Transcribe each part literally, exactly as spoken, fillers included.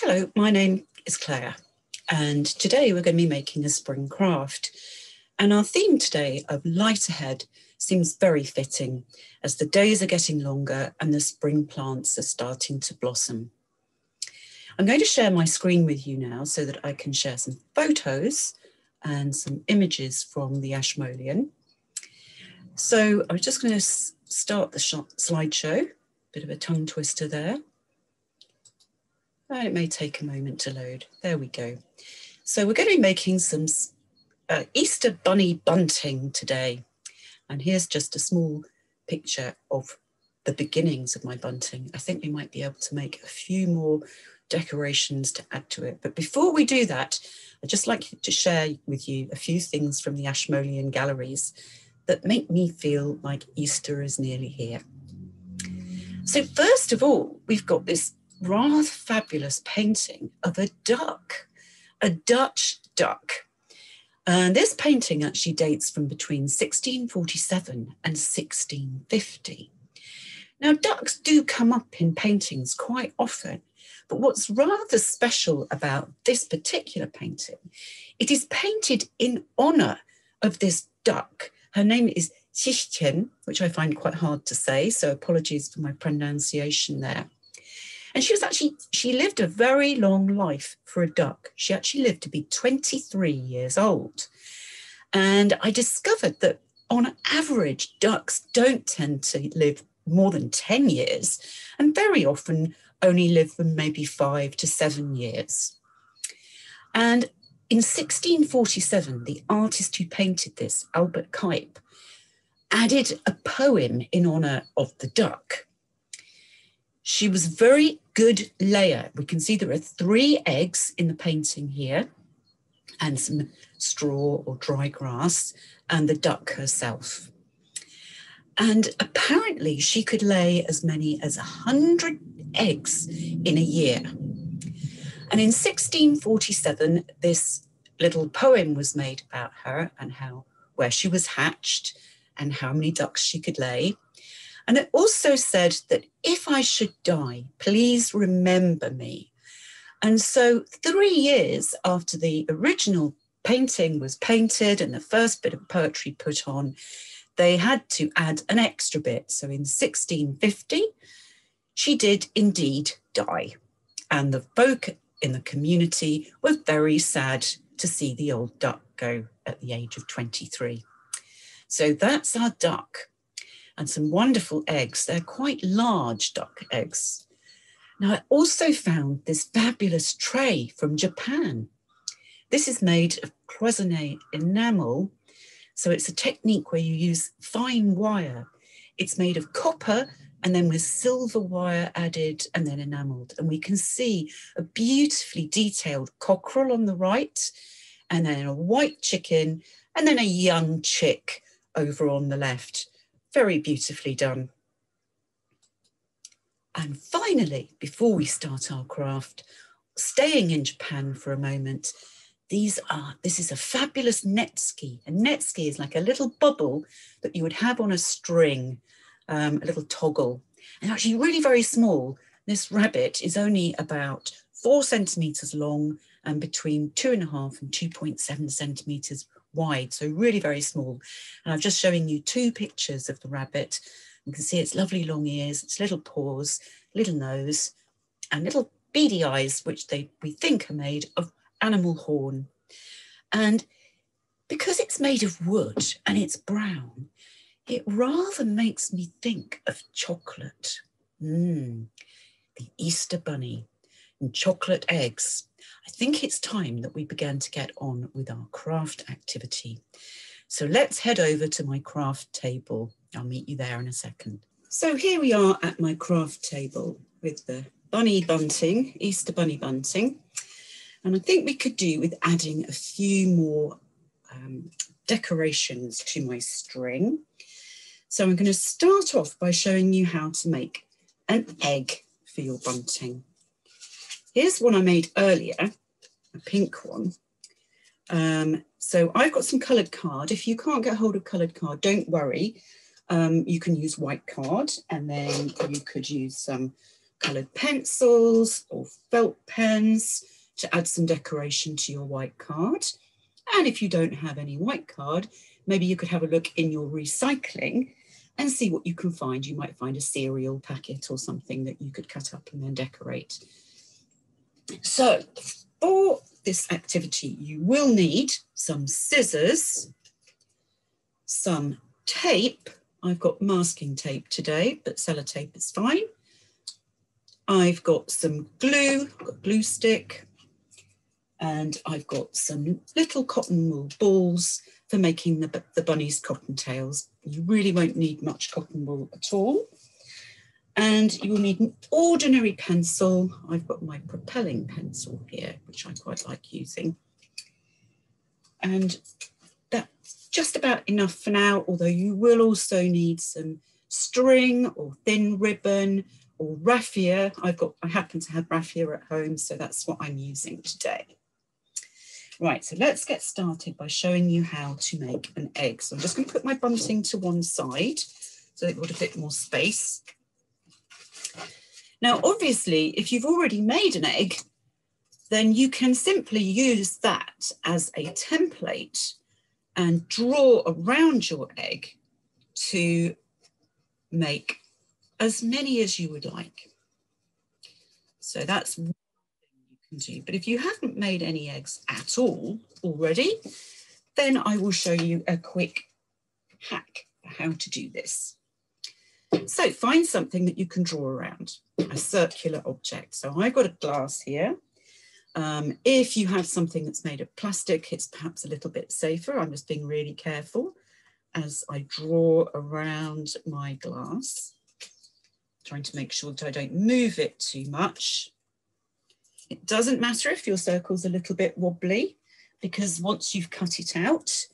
Hello, my name is Claire, and today we're going to be making a spring craft. And our theme today of light ahead seems very fitting as the days are getting longer and the spring plants are starting to blossom. I'm going to share my screen with you now so that I can share some photos and some images from the Ashmolean. So I'm just going to start the slideshow, bit of a tongue twister there. And it may take a moment to load. There we go. So we're going to be making some uh, Easter bunny bunting today. And here's just a small picture of the beginnings of my bunting. I think we might be able to make a few more decorations to add to it. But before we do that, I'd just like to share with you a few things from the Ashmolean galleries that make me feel like Easter is nearly here. So first of all, we've got this rather fabulous painting of a duck, a Dutch duck. And this painting actually dates from between sixteen forty-seven and sixteen fifty. Now, ducks do come up in paintings quite often, but what's rather special about this particular painting, it is painted in honour of this duck. Her name is Chichen, which I find quite hard to say, so apologies for my pronunciation there. And she was actually, she lived a very long life for a duck. She actually lived to be twenty-three years old. And I discovered that on average, ducks don't tend to live more than ten years, and very often only live for maybe five to seven years. And in sixteen forty-seven, the artist who painted this, Albert Kuyp, added a poem in honour of the duck. She was a very good layer. We can see there are three eggs in the painting here and some straw or dry grass and the duck herself. And apparently she could lay as many as one hundred eggs in a year. And in sixteen forty-seven, this little poem was made about her and how, where she was hatched and how many ducks she could lay. And it also said that if I should die, please remember me. And so three years after the original painting was painted and the first bit of poetry put on, they had to add an extra bit. So in sixteen fifty, she did indeed die. And the folk in the community were very sad to see the old duck go at the age of twenty-three. So that's our duck. And some wonderful eggs. They're quite large duck eggs. Now, I also found this fabulous tray from Japan. This is made of cloisonné enamel. So it's a technique where you use fine wire. It's made of copper and then with silver wire added and then enameled. And we can see a beautifully detailed cockerel on the right and then a white chicken and then a young chick over on the left. Very beautifully done. And finally, before we start our craft, staying in Japan for a moment, these are, this is a fabulous netsuki. A netsuki is like a little bubble that you would have on a string, um, a little toggle, and actually really very small. This rabbit is only about four centimetres long and between two and a half and two point seven centimetres wide, so really very small. And I'm just showing you two pictures of the rabbit. You can see its lovely long ears, its little paws, little nose, and little beady eyes, which they we think are made of animal horn. And because it's made of wood and it's brown, it rather makes me think of chocolate. Mm, the Easter bunny and chocolate eggs. I think it's time that we began to get on with our craft activity. So let's head over to my craft table. I'll meet you there in a second. So here we are at my craft table with the bunny bunting, Easter bunny bunting. And I think we could do with adding a few more um, decorations to my string. So I'm going to start off by showing you how to make an egg for your bunting. Here's one I made earlier, a pink one. Um, so I've got some coloured card. If you can't get hold of coloured card, don't worry. Um, you can use white card, and then you could use some coloured pencils or felt pens to add some decoration to your white card. And if you don't have any white card, maybe you could have a look in your recycling and see what you can find. You might find a cereal packet or something that you could cut up and then decorate. So for this activity, you will need some scissors, some tape. I've got masking tape today, but sellotape is fine. I've got some glue, I've got glue stick, and I've got some little cotton wool balls for making the, the bunny's cottontails. You really won't need much cotton wool at all. And you will need an ordinary pencil. I've got my propelling pencil here, which I quite like using. And that's just about enough for now, although you will also need some string or thin ribbon or raffia. I've got, I happen to have raffia at home, so that's what I'm using today. Right, so let's get started by showing you how to make an egg. So I'm just going to put my bunting to one side so they've got a bit more space. Now, obviously, if you've already made an egg, then you can simply use that as a template and draw around your egg to make as many as you would like. So that's one thing you can do. But if you haven't made any eggs at all already, then I will show you a quick hack for how to do this. So find something that you can draw around, a circular object. So I've got a glass here. Um, if you have something that's made of plastic, it's perhaps a little bit safer. I'm just being really careful as I draw around my glass, trying to make sure that I don't move it too much. It doesn't matter if your circle's a little bit wobbly, because once you've cut it out,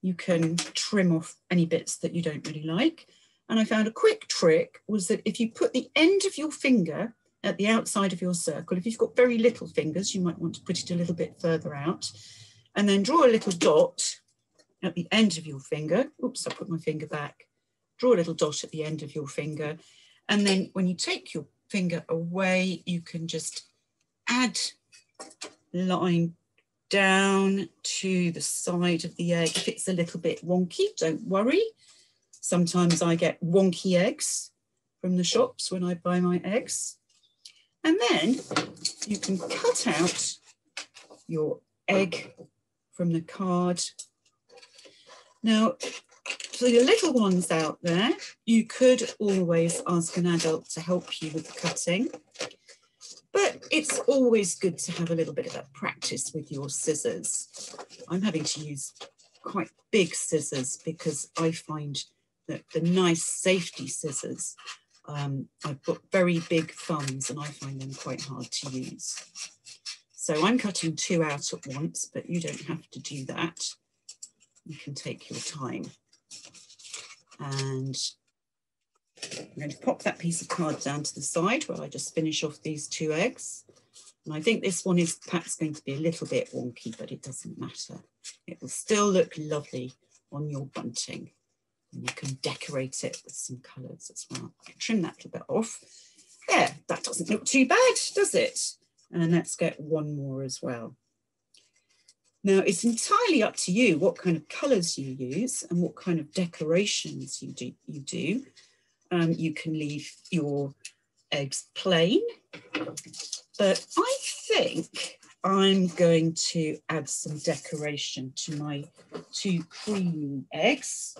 you can trim off any bits that you don't really like. And I found a quick trick was that if you put the end of your finger at the outside of your circle, if you've got very little fingers, you might want to put it a little bit further out, and then draw a little dot at the end of your finger. Oops, I put my finger back. Draw a little dot at the end of your finger. And then when you take your finger away, you can just add line down to the side of the egg. If it's a little bit wonky, don't worry. Sometimes I get wonky eggs from the shops when I buy my eggs. And then you can cut out your egg from the card. Now, for the little ones out there, you could always ask an adult to help you with the cutting, but it's always good to have a little bit of that practice with your scissors. I'm having to use quite big scissors because I find The, the nice safety scissors, um, I've got very big thumbs and I find them quite hard to use. So I'm cutting two out at once, but you don't have to do that. You can take your time. And I'm going to pop that piece of card down to the side while I just finish off these two eggs. And I think this one is perhaps going to be a little bit wonky, but it doesn't matter. It will still look lovely on your bunting. And you can decorate it with some colours as well. I trim that little bit off. There, that doesn't look too bad, does it? And let's get one more as well. Now, it's entirely up to you what kind of colours you use and what kind of decorations you do. You, do. Um, you can leave your eggs plain, but I think I'm going to add some decoration to my two creamy eggs.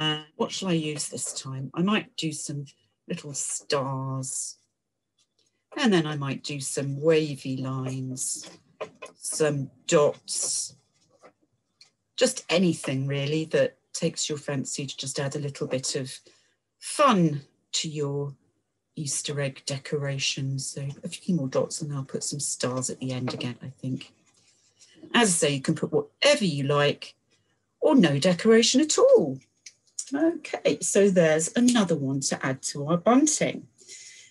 Uh, what shall I use this time? I might do some little stars, and then I might do some wavy lines, some dots, just anything really that takes your fancy to just add a little bit of fun to your Easter egg decoration. So a few more dots, and I'll put some stars at the end again, I think. As I say, you can put whatever you like or no decoration at all. Okay, so there's another one to add to our bunting.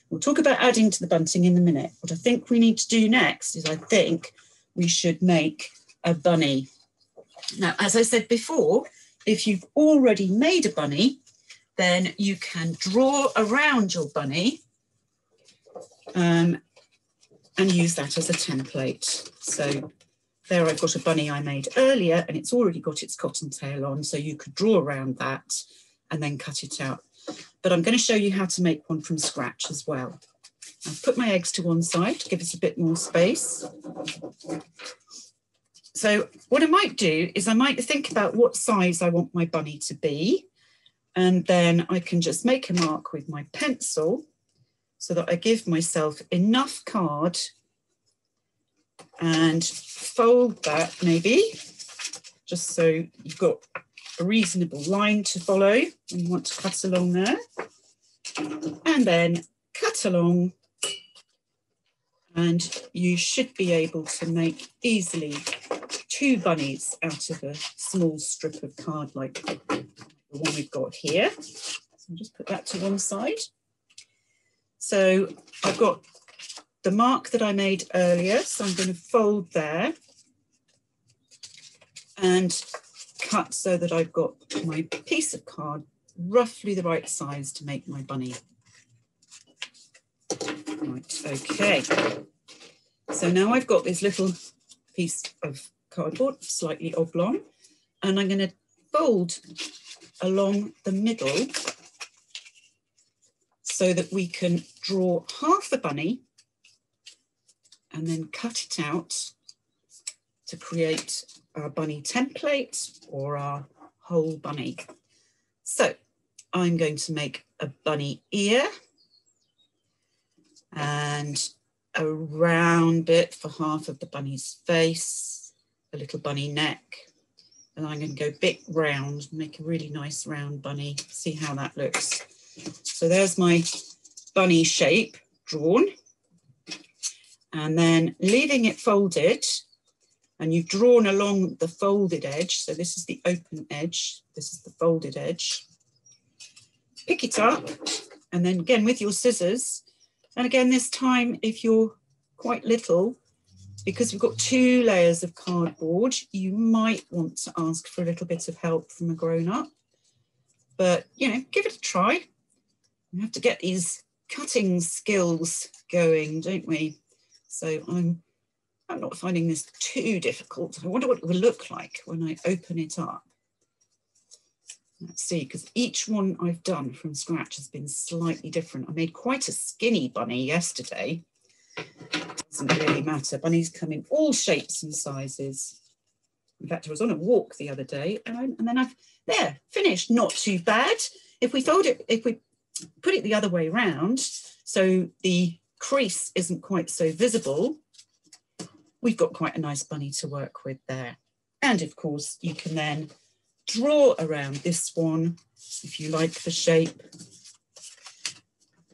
We'll talk about adding to the bunting in a minute. What I think we need to do next is I think we should make a bunny. Now, as I said before, if you've already made a bunny, then you can draw around your bunny um, and use that as a template. So there I've got a bunny I made earlier and it's already got its cotton tail on, so you could draw around that and then cut it out. But I'm going to show you how to make one from scratch as well. I've put my eggs to one side to give us a bit more space. So what I might do is I might think about what size I want my bunny to be, and then I can just make a mark with my pencil so that I give myself enough card and fold that maybe, just so you've got a reasonable line to follow when you want to cut along there, and then cut along, and you should be able to make easily two bunnies out of a small strip of card like the one we've got here. So I'll just put that to one side. So I've got the mark that I made earlier, so I'm going to fold there and cut so that I've got my piece of card roughly the right size to make my bunny. Right, okay. So now I've got this little piece of cardboard, slightly oblong, and I'm going to fold along the middle so that we can draw half the bunny and then cut it out to create our bunny template or our whole bunny. So I'm going to make a bunny ear and a round bit for half of the bunny's face, a little bunny neck, and I'm going to go big round, make a really nice round bunny, see how that looks. So there's my bunny shape drawn, and then leaving it folded, and you've drawn along the folded edge. So this is the open edge, this is the folded edge. Pick it up, and then again with your scissors. And again, this time, if you're quite little, because we've got two layers of cardboard, you might want to ask for a little bit of help from a grown-up, but you know, give it a try. We have to get these cutting skills going, don't we? So I'm I'm not finding this too difficult. I wonder what it will look like when I open it up. Let's see, because each one I've done from scratch has been slightly different. I made quite a skinny bunny yesterday. Doesn't really matter. Bunnies come in all shapes and sizes. In fact, I was on a walk the other day, and, I, and then I've there finished. Not too bad. If we fold it, if we put it the other way round, so the crease isn't quite so visible, we've got quite a nice bunny to work with there. And of course, you can then draw around this one if you like the shape,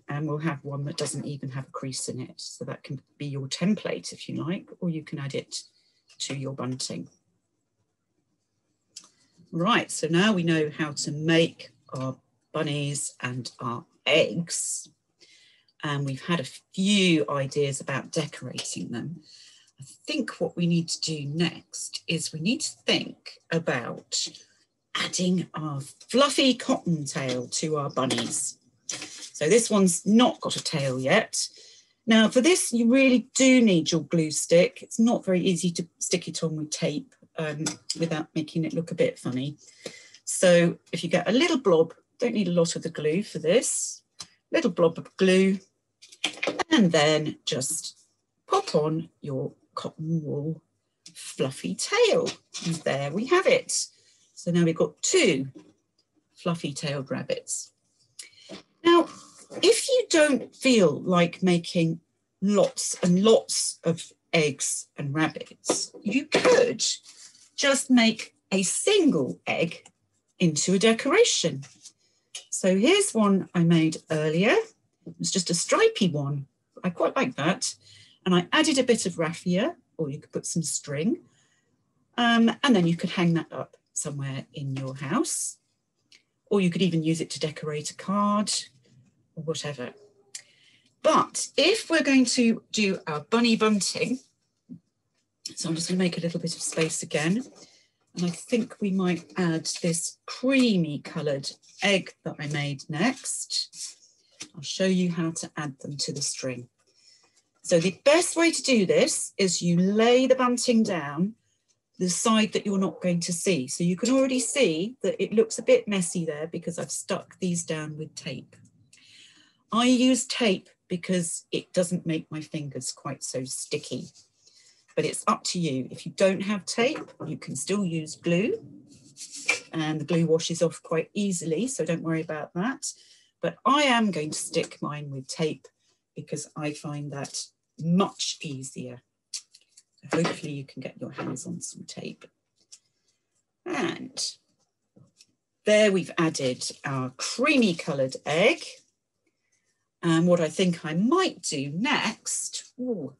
and we'll have one that doesn't even have a crease in it. So that can be your template if you like, or you can add it to your bunting. Right, so now we know how to make our bunnies and our eggs, and we've had a few ideas about decorating them. I think what we need to do next is we need to think about adding our fluffy cotton tail to our bunnies. So this one's not got a tail yet. Now for this, you really do need your glue stick. It's not very easy to stick it on with tape um, without making it look a bit funny. So if you get a little blob, don't need a lot of the glue for this, little blob of glue, and then just pop on your cotton wool fluffy tail, and there we have it. So now we've got two fluffy tailed rabbits. Now if you don't feel like making lots and lots of eggs and rabbits, you could just make a single egg into a decoration. So here's one I made earlier. It was just a stripy one. I quite like that. And I added a bit of raffia, or you could put some string, um, and then you could hang that up somewhere in your house, or you could even use it to decorate a card or whatever. But if we're going to do our bunny bunting, so I'm just going to make a little bit of space again, And I think we might add this creamy coloured egg that I made next. I'll show you how to add them to the string. So the best way to do this is you lay the banting down the side that you're not going to see. So you can already see that it looks a bit messy there because I've stuck these down with tape. I use tape because it doesn't make my fingers quite so sticky, but it's up to you. If you don't have tape, you can still use glue, and the glue washes off quite easily, so don't worry about that. But I am going to stick mine with tape because I find that much easier. Hopefully you can get your hands on some tape. And there we've added our creamy coloured egg. And what I think I might do next, ooh,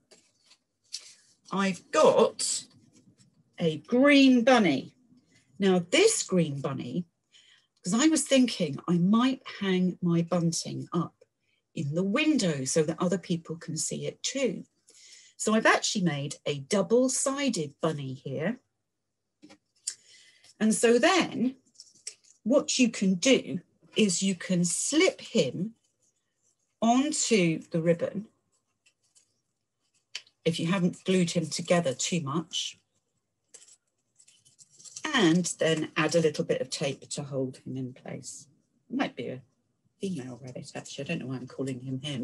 I've got a green bunny. Now this green bunny, because I was thinking I might hang my bunting up in the window so that other people can see it too. So I've actually made a double-sided bunny here. And so then what you can do is you can slip him onto the ribbon if you haven't glued him together too much, and then add a little bit of tape to hold him in place. It might be a female rabbit, actually. I don't know why I'm calling him him.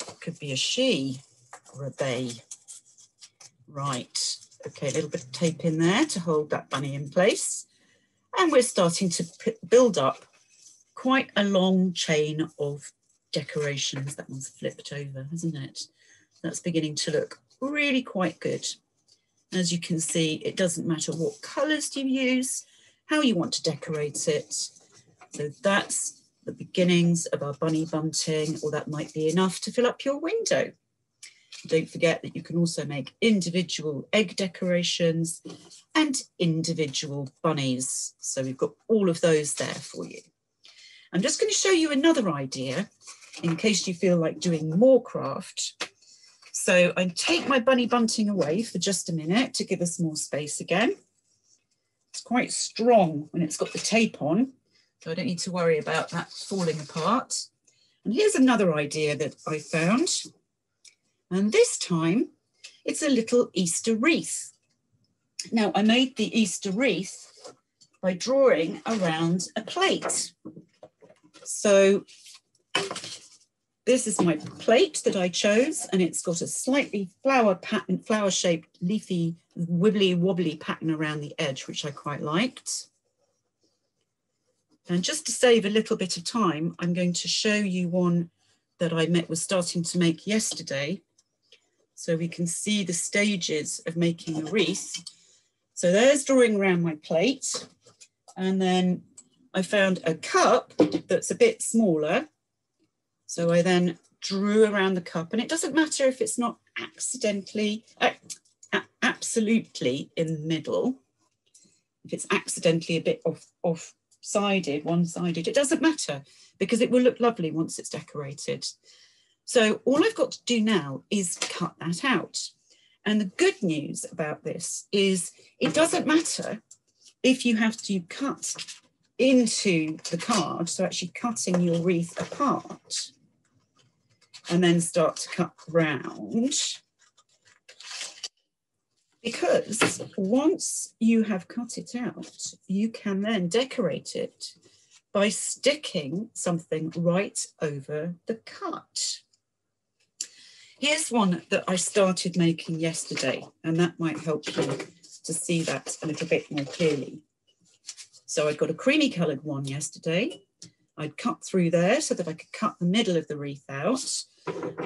It could be a she. Or a they. Right, okay, a little bit of tape in there to hold that bunny in place. And we're starting to build up quite a long chain of decorations. That one's flipped over, hasn't it? That's beginning to look really quite good. As you can see, it doesn't matter what colours you use, how you want to decorate it. So that's the beginnings of our bunny bunting, or that might be enough to fill up your window. Don't forget that you can also make individual egg decorations and individual bunnies. So we've got all of those there for you. I'm just going to show you another idea in case you feel like doing more craft. So I take my bunny bunting away for just a minute to give us more space again. It's quite strong when it's got the tape on, so I don't need to worry about that falling apart. And here's another idea that I found. And this time it's a little Easter wreath. Now I made the Easter wreath by drawing around a plate. So this is my plate that I chose, and it's got a slightly flower pattern, flower shaped, leafy, wibbly wobbly pattern around the edge, which I quite liked. And just to save a little bit of time, I'm going to show you one that I met was starting to make yesterday. So we can see the stages of making a wreath. So there's drawing around my plate. And then I found a cup that's a bit smaller. So I then drew around the cup, and it doesn't matter if it's not accidentally, uh, absolutely in the middle. If it's accidentally a bit off, off sided, one-sided, it doesn't matter because it will look lovely once it's decorated. So all I've got to do now is cut that out. And the good news about this is it doesn't matter if you have to cut into the card, so actually cutting your wreath apart and then start to cut round. Because once you have cut it out, you can then decorate it by sticking something right over the cut. Here's one that I started making yesterday, and that might help you to see that a little bit more clearly. So I'd got a creamy coloured one yesterday. I'd cut through there so that I could cut the middle of the wreath out.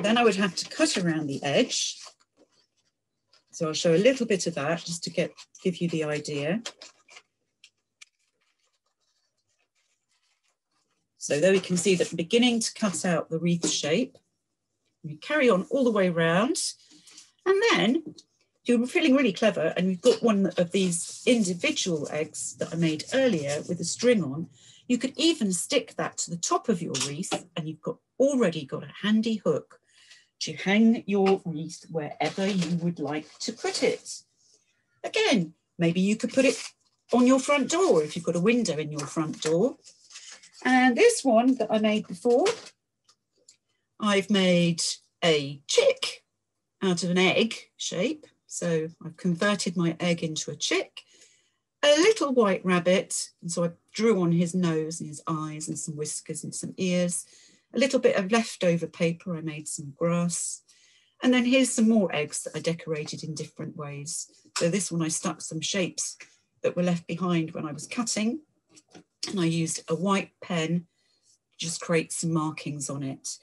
Then I would have to cut around the edge. So I'll show a little bit of that just to get give you the idea. So there we can see that I'm beginning to cut out the wreath shape. We carry on all the way round, and then if you're feeling really clever and you've got one of these individual eggs that I made earlier with a string on, you could even stick that to the top of your wreath, and you've got already got a handy hook to hang your wreath wherever you would like to put it. Again, maybe you could put it on your front door, if you've got a window in your front door. And this one that I made before, I've made a chick out of an egg shape. So I've converted my egg into a chick, a little white rabbit. And so I drew on his nose and his eyes and some whiskers and some ears, a little bit of leftover paper. I made some grass. And then here's some more eggs that I decorated in different ways. So this one, I stuck some shapes that were left behind when I was cutting. And I used a white pen to just create some markings on it.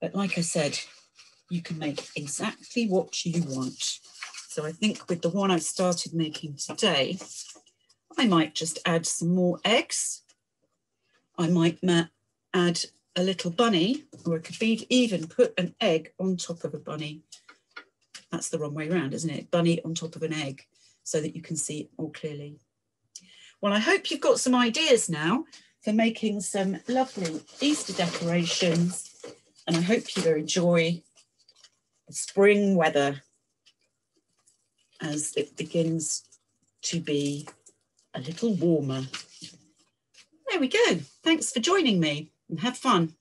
But like I said, you can make exactly what you want. So I think with the one I started making today, I might just add some more eggs. I might add a little bunny, or I could be even put an egg on top of a bunny. That's the wrong way around, isn't it? Bunny on top of an egg, so that you can see it more clearly. Well, I hope you've got some ideas now for making some lovely Easter decorations, and I hope you enjoy the spring weather as it begins to be a little warmer. There we go. Thanks for joining me, and have fun.